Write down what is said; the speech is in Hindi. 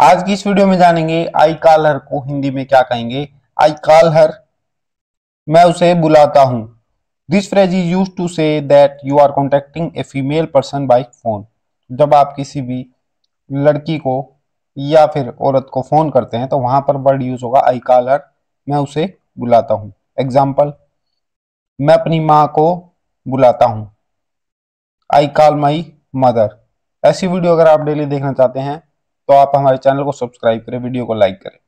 आज की इस वीडियो में जानेंगे आई कॉल हर को हिंदी में क्या कहेंगे। आई कॉल हर, मैं उसे बुलाता हूँ। This phrase is used to say that you are contacting a female person by phone. जब आप किसी भी लड़की को या फिर औरत को फोन करते हैं तो वहां पर वर्ड यूज होगा आई कॉल हर, मैं उसे बुलाता हूँ। एग्जाम्पल, मैं अपनी माँ को बुलाता हूँ, आई कॉल माई मदर। ऐसी वीडियो अगर आप डेली देखना चाहते हैं तो आप हमारे चैनल को सब्सक्राइब करें, वीडियो को लाइक करें।